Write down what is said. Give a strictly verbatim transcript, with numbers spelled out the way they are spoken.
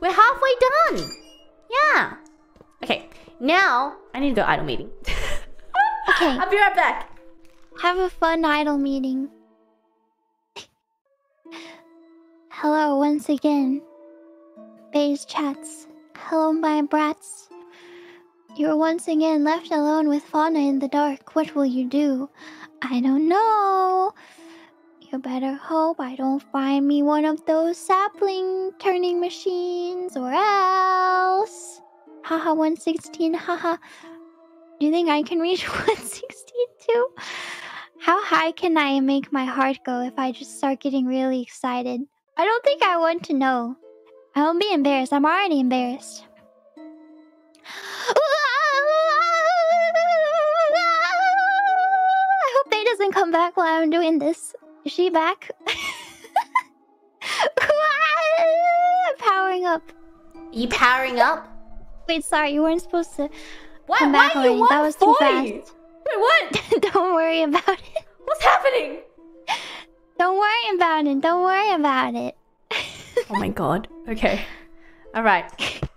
We're halfway done. Yeah. Okay, now I need to go idle meeting. Okay. I'll be right back. Have a fun idle meeting. Hello once again, Bae's chats. Hello, my brats. You're once again left alone with Fauna in the dark. What will you do? I don't know. You better hope I don't find me one of those sapling turning machines or else. Haha, one sixteen, haha. Do you think I can reach one sixteen too? How high can I make my heart go if I just start getting really excited? I don't think I want to know. I won't be embarrassed. I'm already embarrassed. I hope Bae doesn't come back while I'm doing this. Is she back? I'm powering up. You powering up? Wait, sorry. You weren't supposed to what? Come back already. That was too fast. Wait, what? Don't worry about it. What's happening? Don't worry about it. Don't worry about it. Oh my god. Okay. All right.